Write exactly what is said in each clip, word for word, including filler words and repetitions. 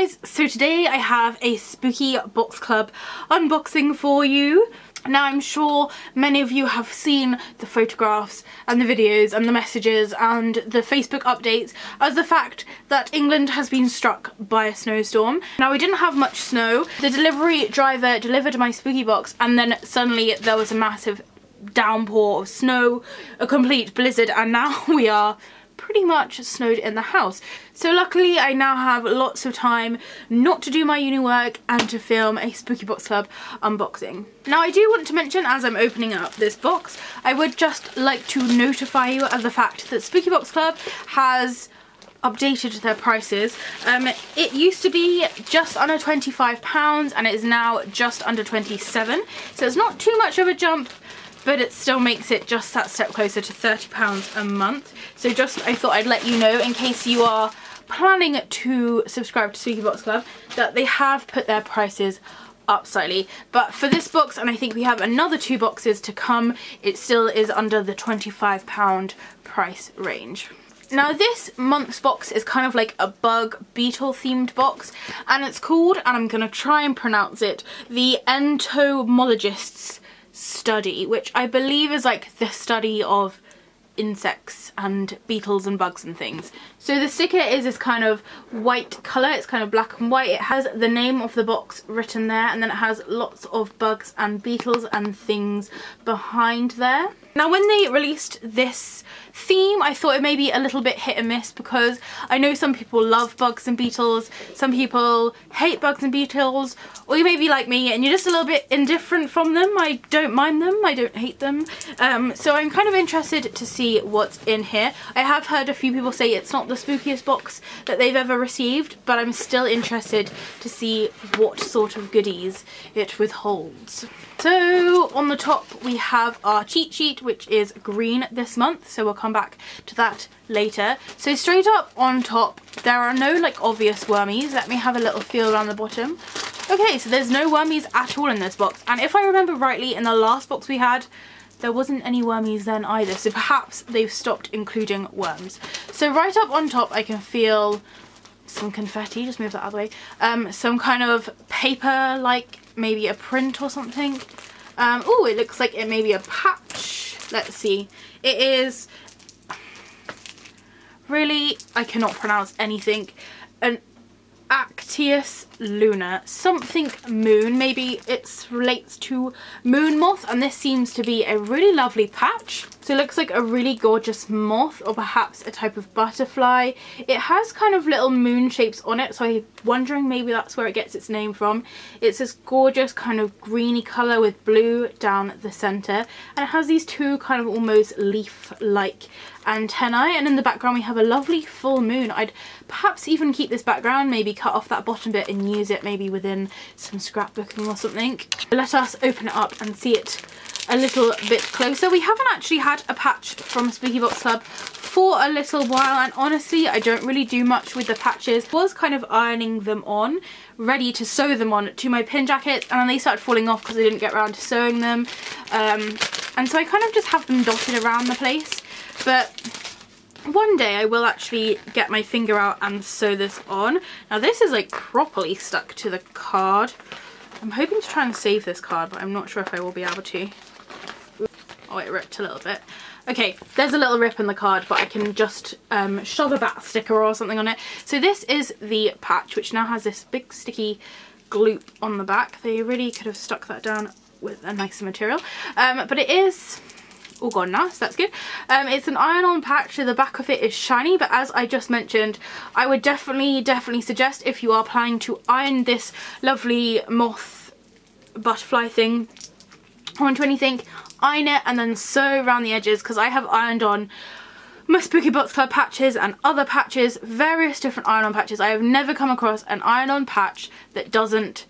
guys, so today I have a Spooky Box Club unboxing for you. Now I'm sure many of you have seen the photographs and the videos and the messages and the Facebook updates as the fact that England has been struck by a snowstorm. Now we didn't have much snow. The delivery driver delivered my Spooky Box and then suddenly there was a massive downpour of snow, a complete blizzard, and now we are pretty much snowed in the house. So luckily I now have lots of time not to do my uni work and to film a Spooky Box Club unboxing. Now I do want to mention, as I'm opening up this box, I would just like to notify you of the fact that Spooky Box Club has updated their prices. Um, it used to be just under twenty-five pounds and it is now just under twenty-seven pounds, so it's not too much of a jump, but it still makes it just that step closer to thirty pounds a month. So just, I thought I'd let you know, in case you are planning to subscribe to Spooky Box Club, that they have put their prices up slightly. But for this box, and I think we have another two boxes to come, it still is under the twenty-five pound price range. Now this month's box is kind of like a bug beetle themed box, and it's called, and I'm going to try and pronounce it, the Entomologists' Study, which I believe is like the study of insects and beetles and bugs and things. So the sticker is this kind of white colour, it's kind of black and white. It has the name of the box written there, and then it has lots of bugs and beetles and things behind there. Now when they released this theme, I thought it may be a little bit hit and miss, because I know some people love bugs and beetles, some people hate bugs and beetles, or you may be like me and you're just a little bit indifferent from them. I don't mind them, I don't hate them. Um, so I'm kind of interested to see what's in here. I have heard a few people say it's not the spookiest box that they've ever received, but I'm still interested to see what sort of goodies it withholds. So on the top we have our cheat sheet, which is green this month, so we'll come back to that later. So straight up on top there are no like obvious wormies. Let me have a little feel around the bottom. Okay, so there's no wormies at all in this box, and if I remember rightly, in the last box we had, there wasn't any wormies then either, so perhaps they've stopped including worms. So right up on top I can feel some confetti, just move that other way, um, some kind of paper, like maybe a print or something. Um, oh, it looks like it may be a patch. Let's see. It is, really, I cannot pronounce anything, an Actius Luna, something moon, maybe it relates to moon moth, and this seems to be a really lovely patch. So it looks like a really gorgeous moth, or perhaps a type of butterfly. It has kind of little moon shapes on it, so I'm wondering maybe that's where it gets its name from. It's this gorgeous kind of greeny colour with blue down the centre, and it has these two kind of almost leaf-like antennae, and in the background we have a lovely full moon. I'd perhaps even keep this background, maybe cut off that bottom bit and use it maybe within some scrapbooking or something. Let us open it up and see it a little bit closer. We haven't actually had a patch from Spooky Box Club for a little while, and honestly I don't really do much with the patches. I was kind of ironing them on, ready to sew them on to my pin jackets, and then they started falling off because I didn't get around to sewing them, um, and so I kind of just have them dotted around the place. But one day I will actually get my finger out and sew this on. Now this is like properly stuck to the card. I'm hoping to try and save this card, but I'm not sure if I will be able to. Oh, it ripped a little bit. Okay, there's a little rip in the card, but I can just um, shove a bat sticker or something on it. So this is the patch, which now has this big sticky gloop on the back. They really could have stuck that down with a nicer material, um, but it is all gone now, so that's good. Um, it's an iron-on patch, so the back of it is shiny, but as I just mentioned, I would definitely, definitely suggest, if you are planning to iron this lovely moth butterfly thing onto anything, iron it and then sew around the edges, because I have ironed on my Spooky Box Club patches and other patches, various different iron-on patches. I have never come across an iron-on patch that doesn't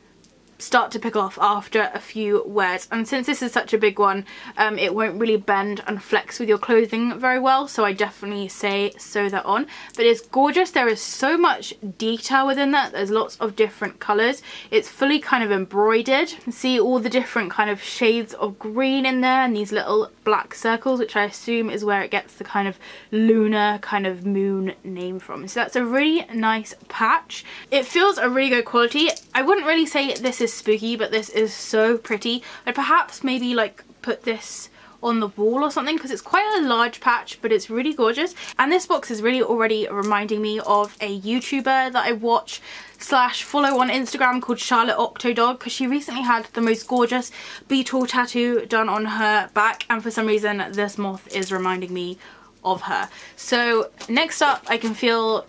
start to pick off after a few wears. And since this is such a big one, um, it won't really bend and flex with your clothing very well, so I definitely say sew that on. But it's gorgeous. There is so much detail within that. There's lots of different colours. It's fully kind of embroidered. You can see all the different kind of shades of green in there, and these little black circles, which I assume is where it gets the kind of lunar kind of moon name from. So that's a really nice patch. It feels a really good quality. I wouldn't really say this is spooky, but this is so pretty. I'd perhaps maybe like put this on the wall or something, because it's quite a large patch, but it's really gorgeous. And this box is really already reminding me of a YouTuber that I watch slash follow on Instagram called Charlotte Octodog, because she recently had the most gorgeous beetle tattoo done on her back, and for some reason this moth is reminding me of her. So next up, I can feel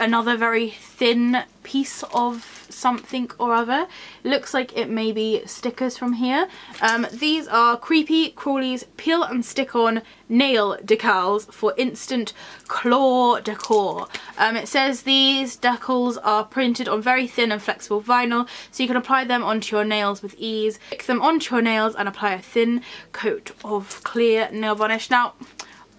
another very thin piece of something or other. Looks like it may be stickers from here. Um, these are Creepy Crawlies Peel and Stick On Nail Decals for Instant Claw Decor. Um, it says these decals are printed on very thin and flexible vinyl, so you can apply them onto your nails with ease. Stick them onto your nails and apply a thin coat of clear nail varnish. Now,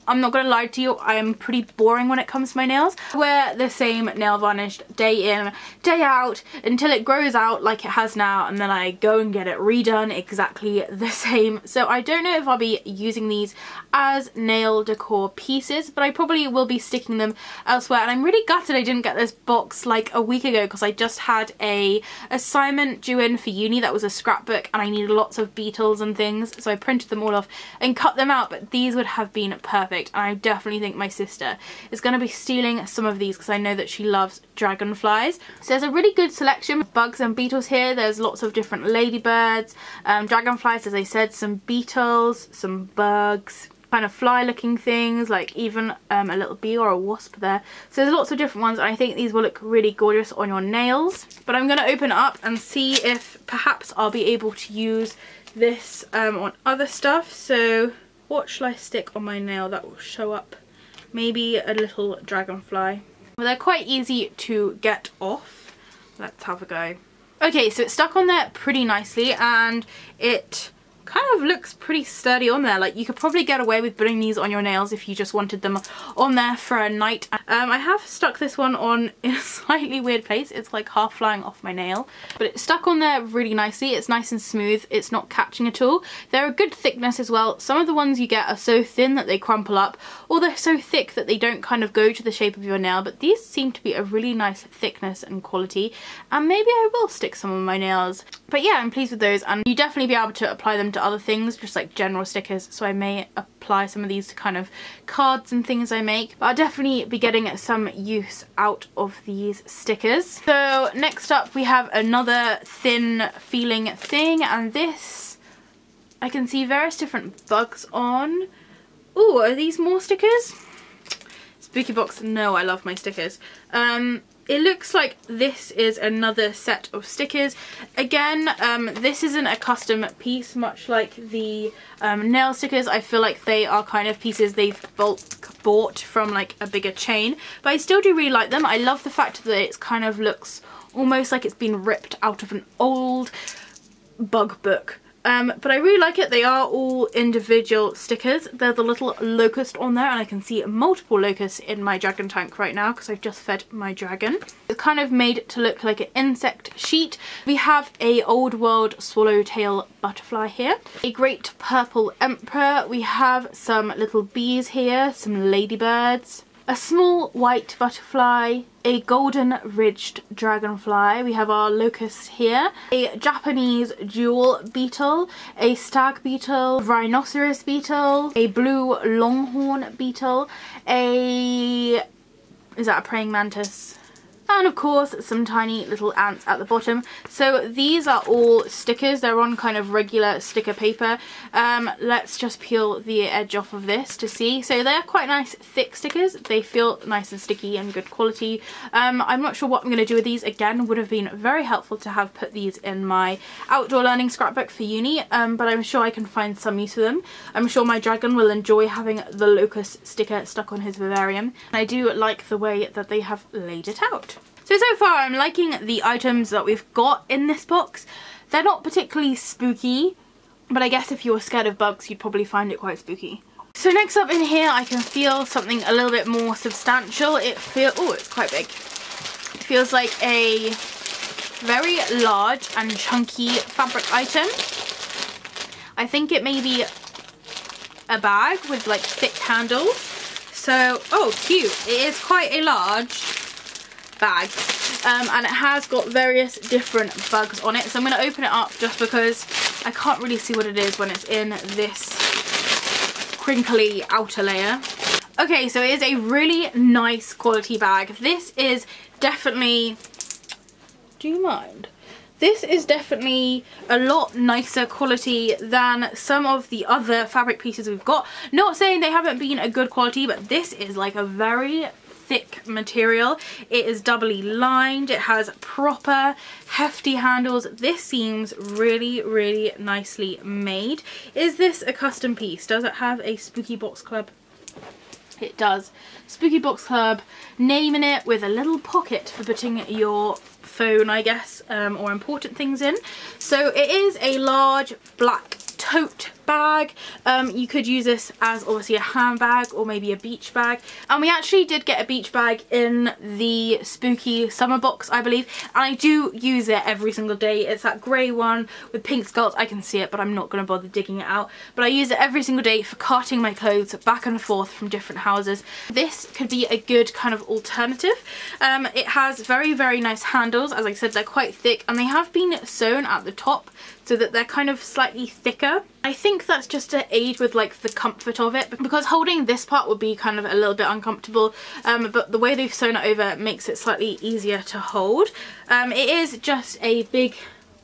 I'm not going to lie to you, I am pretty boring when it comes to my nails. I wear the same nail varnish day in, day out, until it grows out like it has now, and then I go and get it redone exactly the same. So I don't know if I'll be using these as nail decor pieces, but I probably will be sticking them elsewhere. And I'm really gutted I didn't get this box like a week ago, because I just had a assignment due in for uni that was a scrapbook, and I needed lots of beetles and things, so I printed them all off and cut them out, but these would have been perfect. And I definitely think my sister is going to be stealing some of these, because I know that she loves dragonflies. So there's a really good selection of bugs and beetles here. There's lots of different ladybirds, um, dragonflies, as I said, some beetles, some bugs, kind of fly looking things, like even um, a little bee or a wasp there. So there's lots of different ones, and I think these will look really gorgeous on your nails. But I'm going to open it up and see if perhaps I'll be able to use this um, on other stuff. So what shall I stick on my nail that will show up? Maybe a little dragonfly. Well, they're quite easy to get off. Let's have a go. Okay, so it's stuck on there pretty nicely, and it kind of looks pretty sturdy on there. Like, you could probably get away with putting these on your nails if you just wanted them on there for a night. Um, I have stuck this one on in a slightly weird place. It's like half flying off my nail, but it's stuck on there really nicely. It's nice and smooth. It's not catching at all. They're a good thickness as well. Some of the ones you get are so thin that they crumple up, or they're so thick that they don't kind of go to the shape of your nail, but these seem to be a really nice thickness and quality, and maybe I will stick some on my nails. But yeah, I'm pleased with those, and you definitely be able to apply them to other things, just like general stickers. So I may apply some of these to kind of cards and things I make, but I'll definitely be getting some use out of these stickers. So next up, we have another thin feeling thing, and this I can see various different bugs on. Ooh, are these more stickers? Spooky Box, no, I love my stickers. Um, It looks like this is another set of stickers. Again, um, this isn't a custom piece, much like the um, nail stickers. I feel like they are kind of pieces they've bulk bought from like a bigger chain, but I still do really like them. I love the fact that it kind of looks almost like it's been ripped out of an old bug book. Um, but I really like it. They are all individual stickers. They're the little locust on there, and I can see multiple locusts in my dragon tank right now because I've just fed my dragon. It's kind of made to look like an insect sheet. We have a old world swallowtail butterfly here, a great purple emperor. We have some little bees here, some ladybirds, a small white butterfly, a golden ridged dragonfly. We have our locusts here, a Japanese jewel beetle, a stag beetle, rhinoceros beetle, a blue longhorn beetle, a... is that a praying mantis? And of course some tiny little ants at the bottom. So these are all stickers. They're on kind of regular sticker paper. Um, let's just peel the edge off of this to see. So they're quite nice thick stickers. They feel nice and sticky and good quality. Um, I'm not sure what I'm going to do with these. Again, would have been very helpful to have put these in my outdoor learning scrapbook for uni, um, but I'm sure I can find some use for them. I'm sure my dragon will enjoy having the locust sticker stuck on his vivarium. And I do like the way that they have laid it out. So, so far I'm liking the items that we've got in this box. They're not particularly spooky, but I guess if you were scared of bugs, you'd probably find it quite spooky. So next up in here, I can feel something a little bit more substantial. It feels, oh, it's quite big. It feels like a very large and chunky fabric item. I think it may be a bag with like thick handles. So, oh, cute. It is quite a large bag. Um, and it has got various different bugs on it. So I'm going to open it up just because I can't really see what it is when it's in this crinkly outer layer. Okay, so it is a really nice quality bag. This is definitely, do you mind? This is definitely a lot nicer quality than some of the other fabric pieces we've got. Not saying they haven't been a good quality, but this is like a very thick material. It is doubly lined. It has proper hefty handles. This seems really, really nicely made. Is this a custom piece? Does it have a Spooky Box Club? It does. Spooky Box Club name in it, with a little pocket for putting your phone, I guess, um, or important things in. So it is a large black tote bag. Um, you could use this as obviously a handbag or maybe a beach bag. And we actually did get a beach bag in the spooky summer box, I believe. And I do use it every single day. It's that grey one with pink skulls. I can see it, but I'm not going to bother digging it out. But I use it every single day for carting my clothes back and forth from different houses. This could be a good kind of alternative. Um, it has very, very nice handles. As I said, they're quite thick and they have been sewn at the top so that they're kind of slightly thicker. I think that's just to aid with like the comfort of it, because holding this part would be kind of a little bit uncomfortable, um, but the way they've sewn it over makes it slightly easier to hold. Um, it is just a big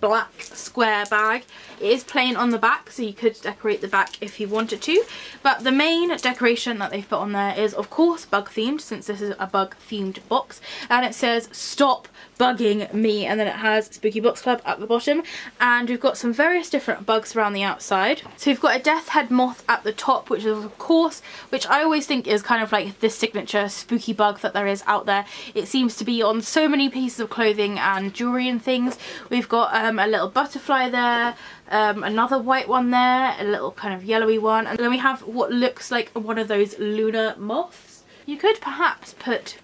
black square bag. It is plain on the back, so you could decorate the back if you wanted to, but the main decoration that they've put on there is of course bug themed, since this is a bug themed box, and it says "Stop bugging me," and then it has Spooky Box Club at the bottom, and we've got some various different bugs around the outside. So we've got a death head moth at the top, which is of course, which I always think is kind of like the signature spooky bug that there is out there. It seems to be on so many pieces of clothing and jewelry and things. We've got um, a little butterfly there, um, another white one there, a little kind of yellowy one, and then we have what looks like one of those lunar moths. You could perhaps put,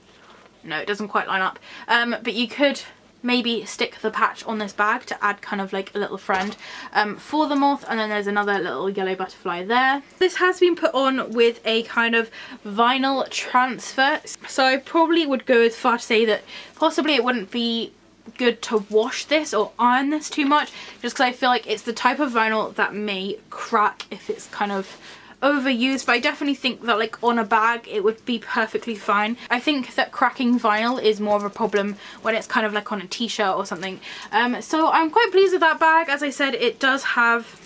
no, it doesn't quite line up, um, but you could maybe stick the patch on this bag to add kind of like a little friend um, for the moth, and then there's another little yellow butterfly there. This has been put on with a kind of vinyl transfer, so I probably would go as far to say that possibly it wouldn't be good to wash this or iron this too much, just because I feel like it's the type of vinyl that may crack if it's kind of overused, but I definitely think that like on a bag it would be perfectly fine. I think that cracking vinyl is more of a problem when it's kind of like on a t-shirt or something. Um, so I'm quite pleased with that bag. As I said, it does have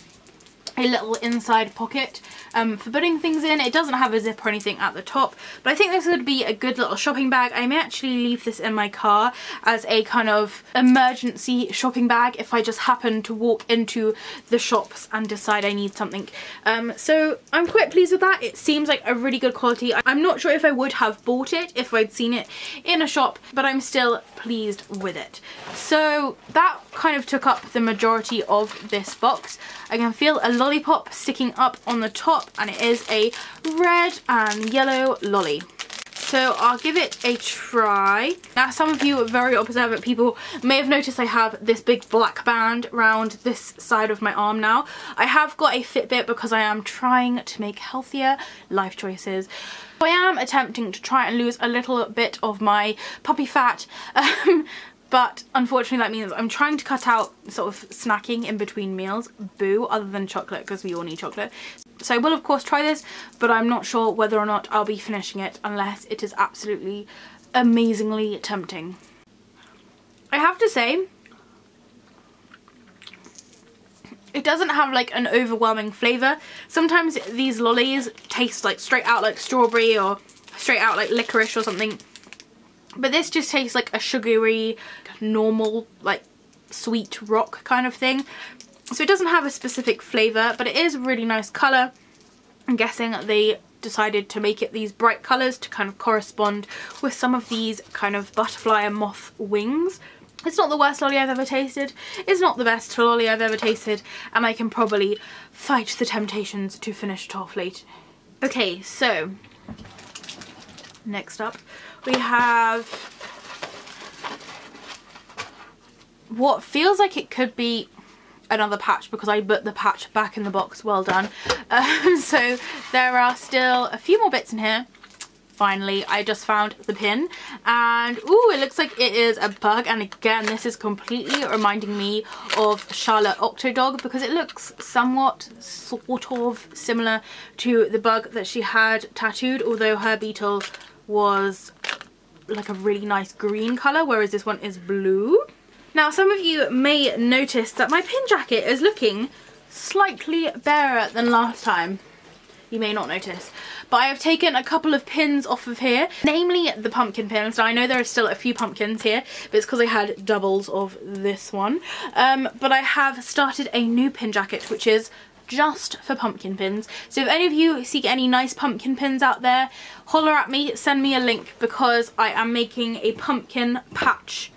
a little inside pocket um, for putting things in. It doesn't have a zip or anything at the top, but I think this would be a good little shopping bag. I may actually leave this in my car as a kind of emergency shopping bag if I just happen to walk into the shops and decide I need something. Um, so I'm quite pleased with that. It seems like a really good quality. I'm not sure if I would have bought it if I'd seen it in a shop, but I'm still pleased with it. So that kind of took up the majority of this box. I can feel a lollipop sticking up on the top, and it is a red and yellow lolly. So I'll give it a try. Now, some of you very observant people may have noticed I have this big black band around this side of my arm now. I have got a Fitbit because I am trying to make healthier life choices. I am attempting to try and lose a little bit of my puppy fat. Um, But unfortunately that means I'm trying to cut out sort of snacking in between meals, boo, other than chocolate, because we all need chocolate. So I will of course try this, but I'm not sure whether or not I'll be finishing it unless it is absolutely amazingly tempting. I have to say, it doesn't have like an overwhelming flavour. Sometimes these lollies taste like straight out like strawberry or straight out like licorice or something. But this just tastes like a sugary, normal, like sweet rock kind of thing. So it doesn't have a specific flavour, but it is a really nice colour. I'm guessing they decided to make it these bright colours to kind of correspond with some of these kind of butterfly and moth wings. It's not the worst lolly I've ever tasted, it's not the best lolly I've ever tasted, and I can probably fight the temptations to finish it off later. Okay, so next up we have what feels like it could be another patch because I put the patch back in the box, well done. Um, so there are still a few more bits in here. Finally, I just found the pin, and ooh, it looks like it is a bug, and again this is completely reminding me of Charlotte Octodog because it looks somewhat sort of similar to the bug that she had tattooed, although her beetle was like a really nice green colour whereas this one is blue. Now some of you may notice that my pin jacket is looking slightly barer than last time. You may not notice, but I have taken a couple of pins off of here, namely the pumpkin pins. Now I know there are still a few pumpkins here, but it's because I had doubles of this one. Um, but I have started a new pin jacket which is just for pumpkin pins, so if any of you seek any nice pumpkin pins out there, holler at me, send me a link, because I am making a pumpkin patch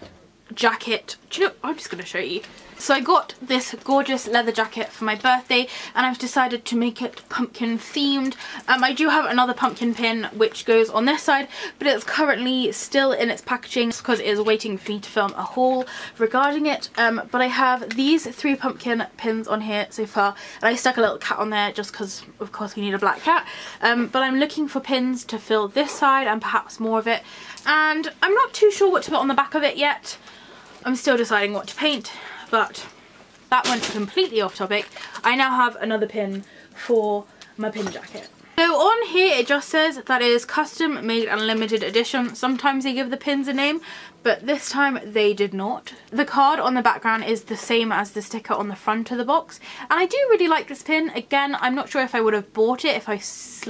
jacket. Do you know, I'm just going to show you. So I got this gorgeous leather jacket for my birthday and I've decided to make it pumpkin themed. Um, I do have another pumpkin pin which goes on this side, but it's currently still in its packaging because it is waiting for me to film a haul regarding it. Um, but I have these three pumpkin pins on here so far, and I stuck a little cat on there just because of course we need a black cat. Um, but I'm looking for pins to fill this side and perhaps more of it, and I'm not too sure what to put on the back of it yet. I'm still deciding what to paint. But that went completely off topic. I now have another pin for my pin jacket. So on here it just says that it is custom made and limited edition. Sometimes they give the pins a name, but this time they did not. The card on the background is the same as the sticker on the front of the box, and I do really like this pin. Again, I'm not sure if I would have bought it if I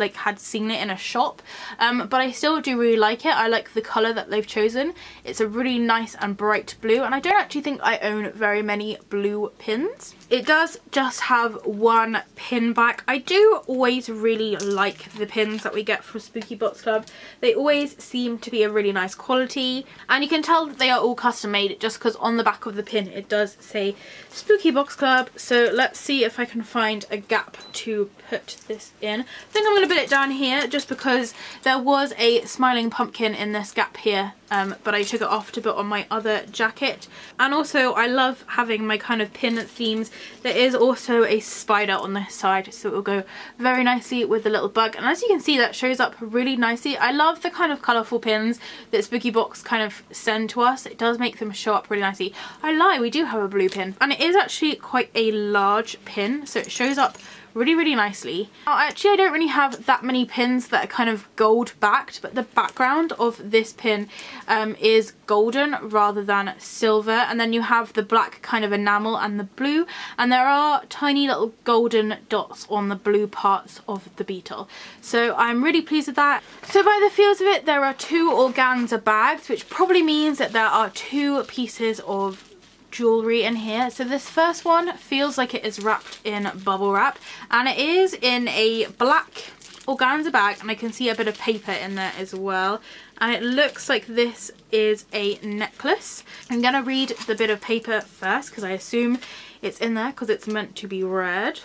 like had seen it in a shop, um, but I still do really like it. I like the colour that they've chosen. It's a really nice and bright blue, and I don't actually think I own very many blue pins. It does just have one pin back. I do always really like the pins that we get from Spooky Box Club. They always seem to be a really nice quality, and you can tell that they are all custom made just because on the back of the pin it does say Spooky Box Club. So let's see if I can find a gap to put this in. I think I'm going to put it down here just because there was a smiling pumpkin in this gap here, um, but I took it off to put on my other jacket. And also I love having my kind of pin themes. There is also a spider on this side, so it will go very nicely with the little bug, and as you can see that shows up really nicely. I love the kind of colourful pins that Spooky Box kind of send to us. It does make them show up really nicely. I lie, we do have a blue pin, and it is actually quite a large pin, so it shows up really really nicely. Now actually I don't really have that many pins that are kind of gold backed, but the background of this pin um, is golden rather than silver, and then you have the black kind of enamel and the blue, and there are tiny little golden dots on the blue parts of the beetle, so I'm really pleased with that. So by the feels of it there are two organza bags, which probably means that there are two pieces of jewellery in here. So this first one feels like it is wrapped in bubble wrap, and it is in a black organza bag, and I can see a bit of paper in there as well, and it looks like this is a necklace. I'm gonna read the bit of paper first because I assume it's in there because it's meant to be read.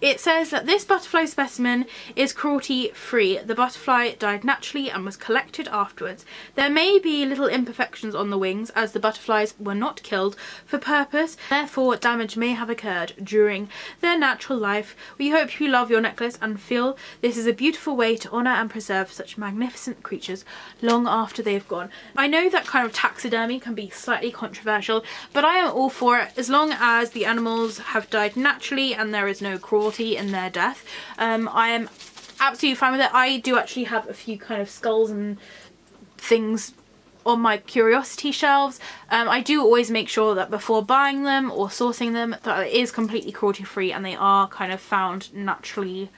It says that this butterfly specimen is cruelty free. The butterfly died naturally and was collected afterwards. There may be little imperfections on the wings as the butterflies were not killed for purpose, therefore damage may have occurred during their natural life. We hope you love your necklace and feel this is a beautiful way to honour and preserve such magnificent creatures long after they've gone. I know that kind of taxidermy can be slightly controversial, but I am all for it as long as the animals have died naturally and there is no cruelty in their death. um, I am absolutely fine with it. I do actually have a few kind of skulls and things on my curiosity shelves. um, I do always make sure that before buying them or sourcing them that it is completely cruelty free and they are kind of found naturally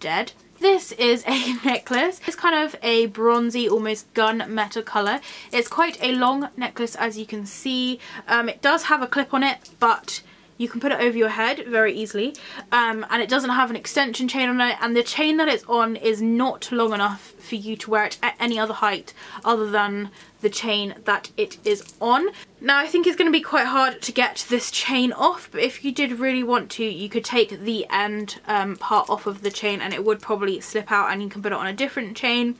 dead. This is a necklace. It's kind of a bronzy, almost gunmetal colour. It's quite a long necklace as you can see. Um, it does have a clip on it, but You can put it over your head very easily, um, and it doesn't have an extension chain on it, and the chain that it's on is not long enough for you to wear it at any other height other than the chain that it is on. Now I think it's going to be quite hard to get this chain off, but if you did really want to, you could take the end um, part off of the chain and it would probably slip out, and you can put it on a different chain.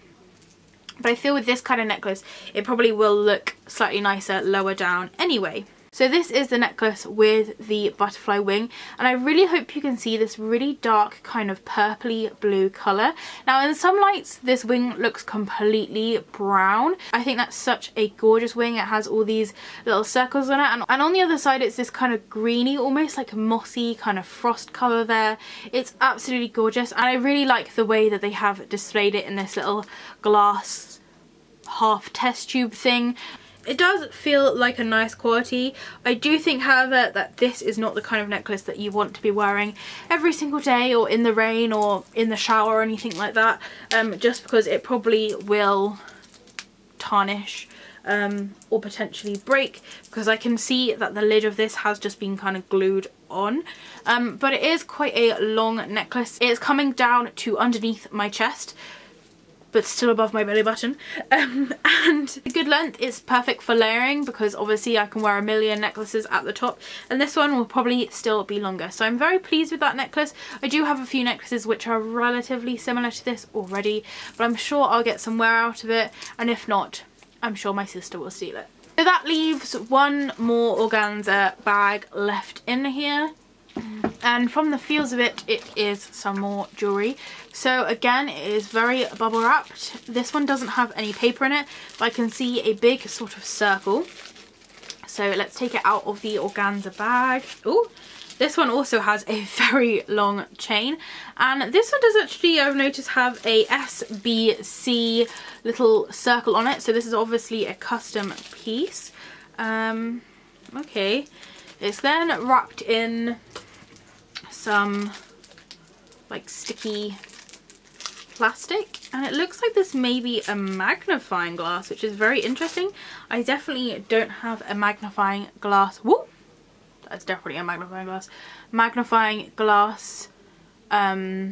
But I feel with this kind of necklace, it probably will look slightly nicer lower down anyway. So this is the necklace with the butterfly wing, and I really hope you can see this really dark kind of purpley blue colour. Now in some lights this wing looks completely brown. I think that's such a gorgeous wing. It has all these little circles on it, and, and on the other side it's this kind of greeny, almost like mossy kind of frost colour there. It's absolutely gorgeous, and I really like the way that they have displayed it in this little glass half test tube thing. It does feel like a nice quality. I do think, however, that this is not the kind of necklace that you want to be wearing every single day or in the rain or in the shower or anything like that, um, just because it probably will tarnish um, or potentially break, because I can see that the lid of this has just been kind of glued on. Um, but it is quite a long necklace. It's coming down to underneath my chest, but still above my belly button, um, and a good length is perfect for layering, because obviously I can wear a million necklaces at the top, and this one will probably still be longer. So I'm very pleased with that necklace. I do have a few necklaces which are relatively similar to this already, but I'm sure I'll get some wear out of it, and if not, I'm sure my sister will steal it. So that leaves one more organza bag left in here. And from the feels of it, it is some more jewellery. So again, it is very bubble wrapped. This one doesn't have any paper in it, but I can see a big sort of circle. So let's take it out of the organza bag. Oh, this one also has a very long chain. And this one does actually, I've noticed, have a S B C little circle on it. So this is obviously a custom piece. Um, okay. It's then wrapped in some like sticky plastic, and it looks like this may be a magnifying glass, which is very interesting. I definitely don't have a magnifying glass. Whoop! That's definitely a magnifying glass. Magnifying glass um,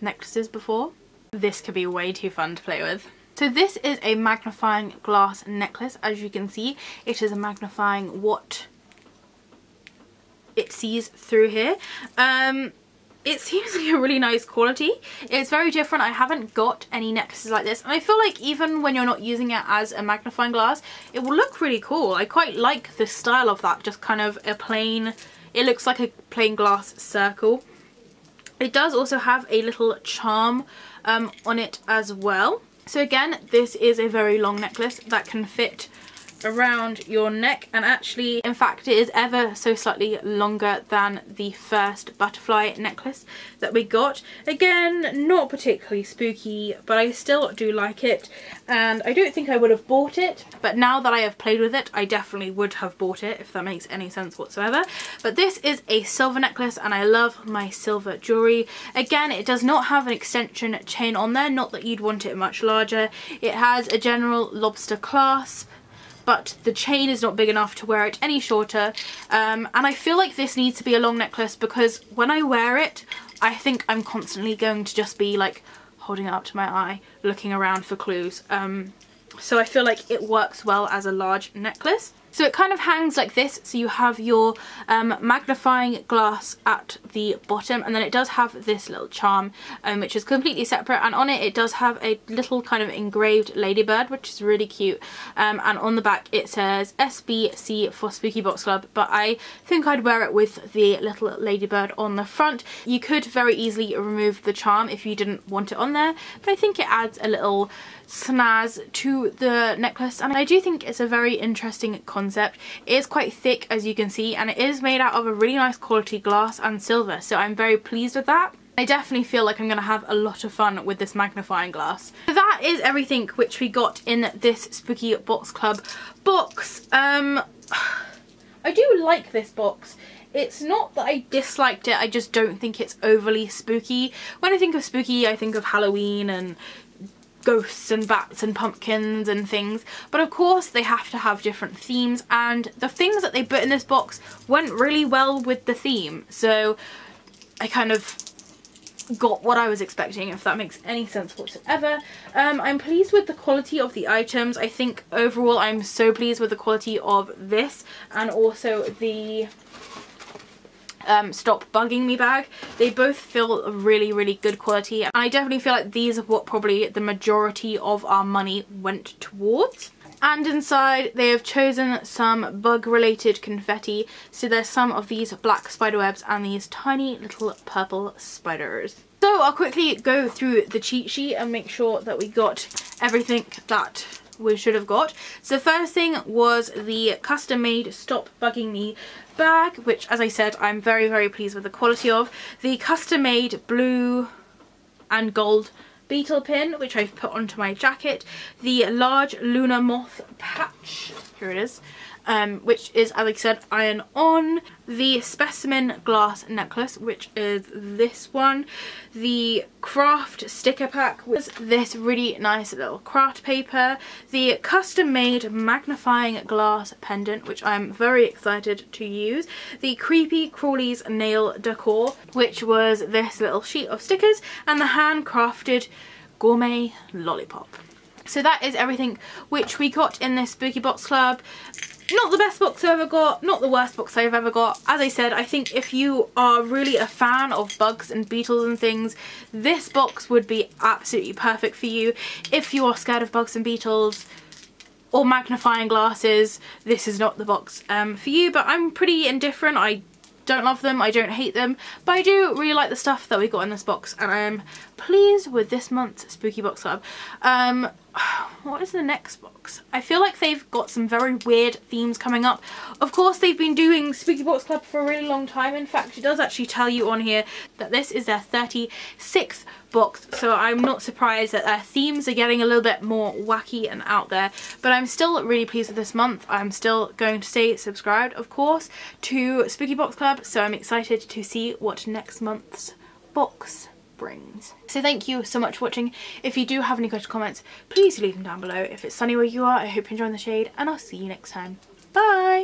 necklaces before. This could be way too fun to play with. So this is a magnifying glass necklace. As you can see, it is a magnifying what it sees through here. Um, it seems like a really nice quality. It's very different. I haven't got any necklaces like this, and I feel like even when you're not using it as a magnifying glass, it will look really cool. I quite like the style of that, just kind of a plain, it looks like a plain glass circle. It does also have a little charm um, on it as well. So again, this is a very long necklace that can fit around your neck, and actually in fact it is ever so slightly longer than the first butterfly necklace that we got. Again, not particularly spooky, but I still do like it, and I don't think I would have bought it, but now that I have played with it, I definitely would have bought it, if that makes any sense whatsoever. But this is a silver necklace, and I love my silver jewellery. Again, it does not have an extension chain on there, not that you'd want it much larger. It has a general lobster clasp, but the chain is not big enough to wear it any shorter, um, and I feel like this needs to be a long necklace, because when I wear it, I think I'm constantly going to just be like holding it up to my eye, looking around for clues. Um, so I feel like it works well as a large necklace. So it kind of hangs like this, so you have your um, magnifying glass at the bottom, and then it does have this little charm, um, which is completely separate, and on it it does have a little kind of engraved ladybird, which is really cute, um, and on the back it says S B C for Spooky Box Club, but I think I'd wear it with the little ladybird on the front. You could very easily remove the charm if you didn't want it on there, but I think it adds a little snazz to the necklace, and I do think it's a very interesting concept. It is quite thick, as you can see, and it is made out of a really nice quality glass and silver, so I'm very pleased with that. I definitely feel like I'm going to have a lot of fun with this magnifying glass. So that is everything which we got in this Spooky Box Club box. Um, I do like this box. It's not that I disliked it, I just don't think it's overly spooky. When I think of spooky, I think of Halloween and ghosts and bats and pumpkins and things, but of course they have to have different themes, and the things that they put in this box went really well with the theme, so I kind of got what I was expecting, if that makes any sense whatsoever. um I'm pleased with the quality of the items. I think overall I'm so pleased with the quality of this, and also the Um, stop bugging me bag. They both feel really really good quality, and I definitely feel like these are what probably the majority of our money went towards. And inside they have chosen some bug related confetti, so there's some of these black spider webs and these tiny little purple spiders. So I'll quickly go through the cheat sheet and make sure that we got everything that we should have got. So first thing was the custom made stop bugging me bag, which as I said I'm very very pleased with the quality of. The custom made blue and gold beetle pin, which I've put onto my jacket. The large Luna moth patch, here it is, um, which is, as I said, iron on. The specimen glass necklace, which is this one. The craft sticker pack was this really nice little craft paper. The custom made magnifying glass pendant, which I'm very excited to use. The creepy crawlies nail decor, which was this little sheet of stickers, and the handcrafted gourmet lollipop. So that is everything which we got in this Spooky Box Club. Not the best box I've ever got, not the worst box I've ever got. As I said, I think if you are really a fan of bugs and beetles and things, this box would be absolutely perfect for you. If you are scared of bugs and beetles or magnifying glasses, this is not the box um, for you. But I'm pretty indifferent. I don't love them, I don't hate them, but I do really like the stuff that we got in this box, and I am pleased with this month's Spooky Box Club. Um, what is the next box? I feel like they've got some very weird themes coming up. Of course they've been doing Spooky Box Club for a really long time. In fact, it does actually tell you on here that this is their thirty-sixth box, so I'm not surprised that their themes are getting a little bit more wacky and out there, but I'm still really pleased with this month. I'm still going to stay subscribed, of course, to Spooky Box Club, so I'm excited to see what next month's box brings. So thank you so much for watching. If you do have any questions or comments, please leave them down below. If it's sunny where you are, I hope you're enjoying the shade, and I'll see you next time. Bye!